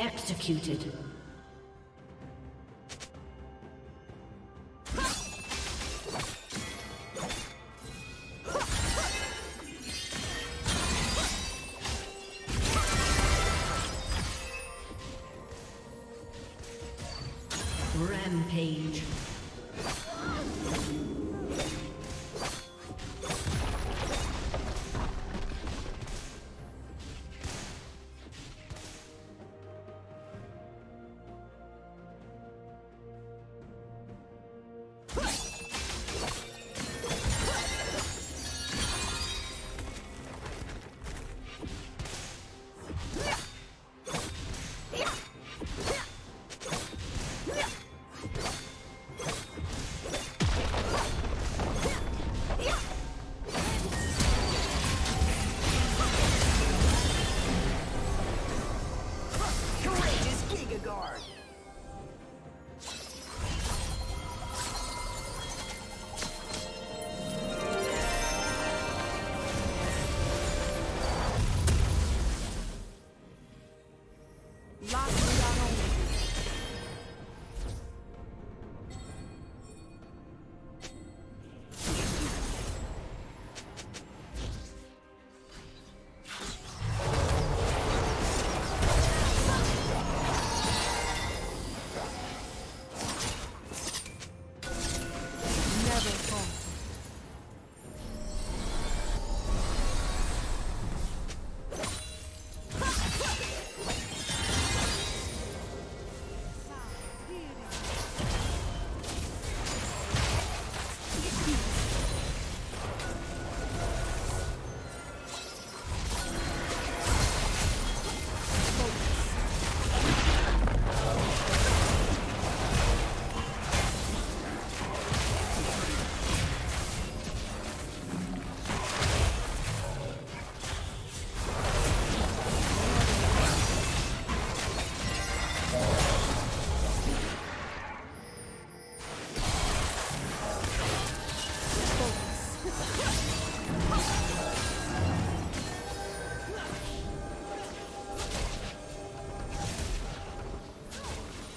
Executed. Rampage.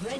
Red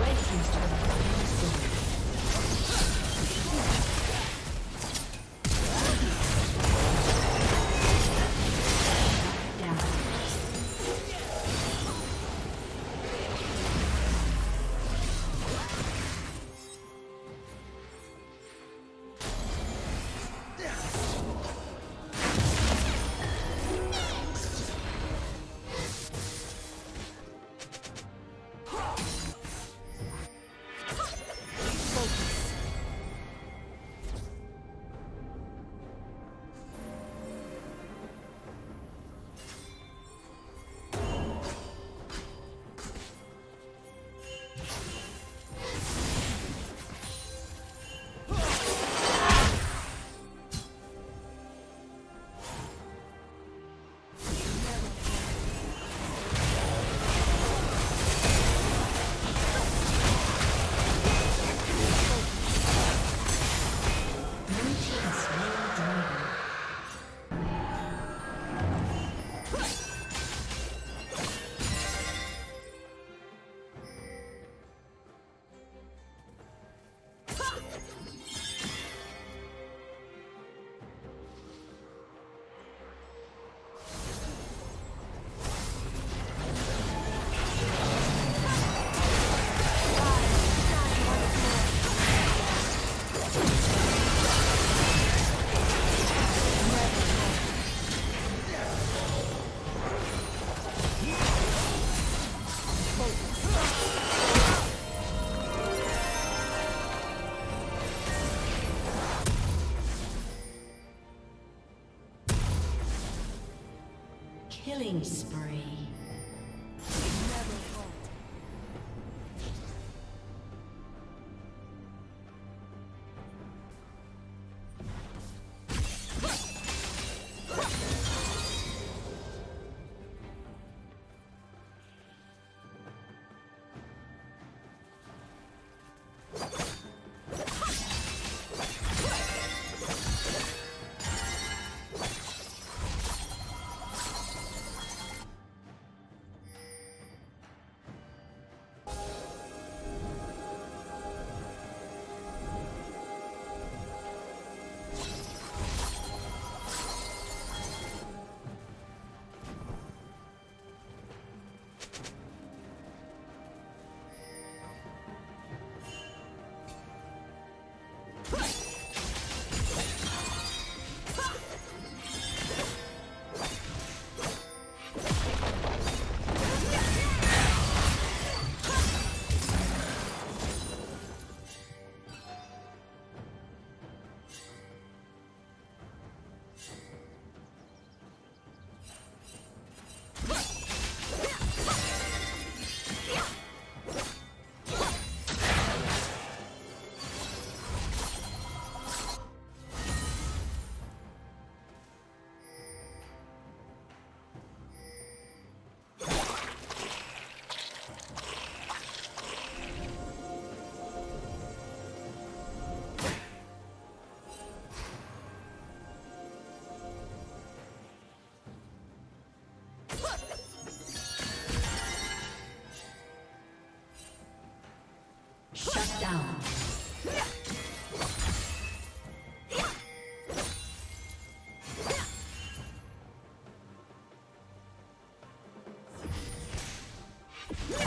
Red team's turret has been destroyed. Killing spree.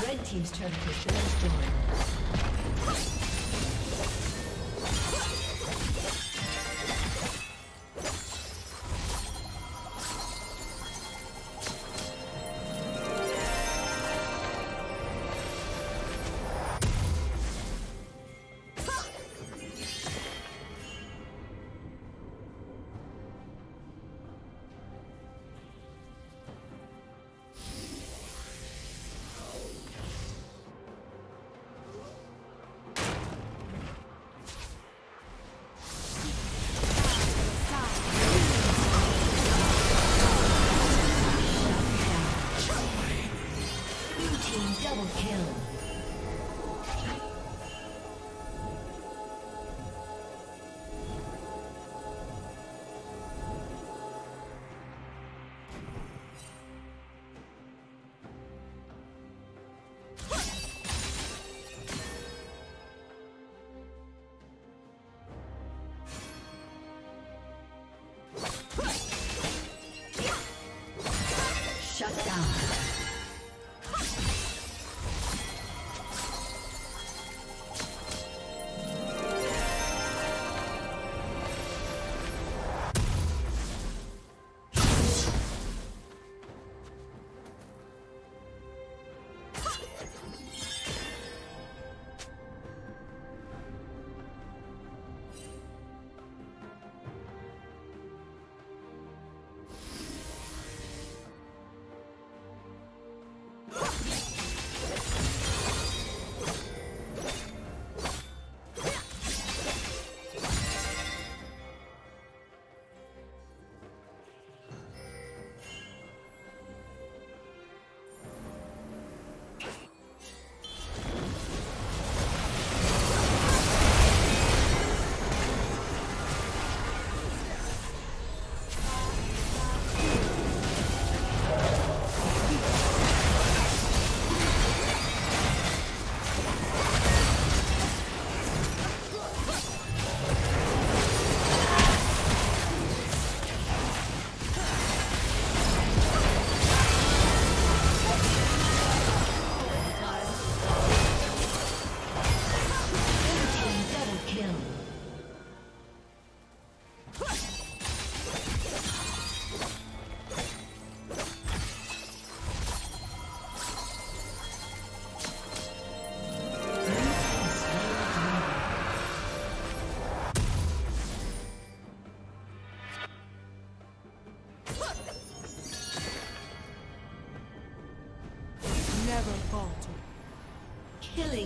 Red team's turret has been destroyed.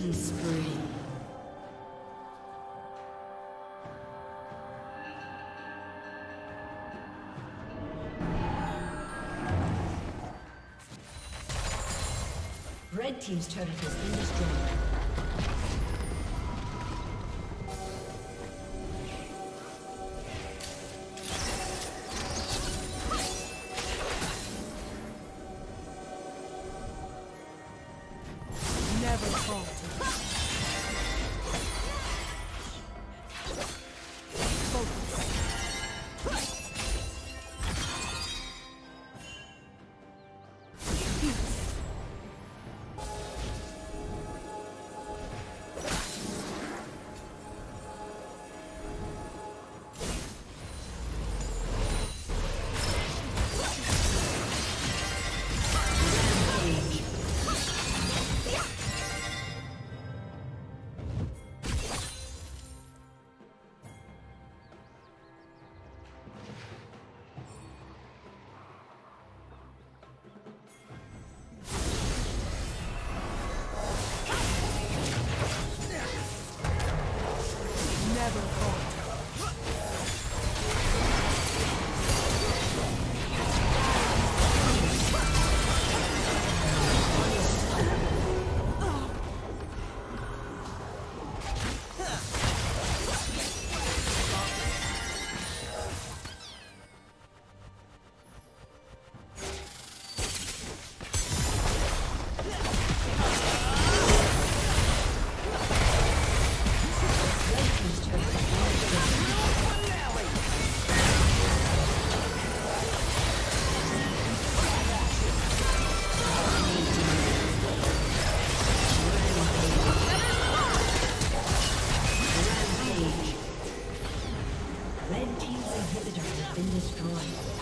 Killing spree. Red team's turret has been destroyed. Red team's inhibitor has been destroyed.